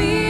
Be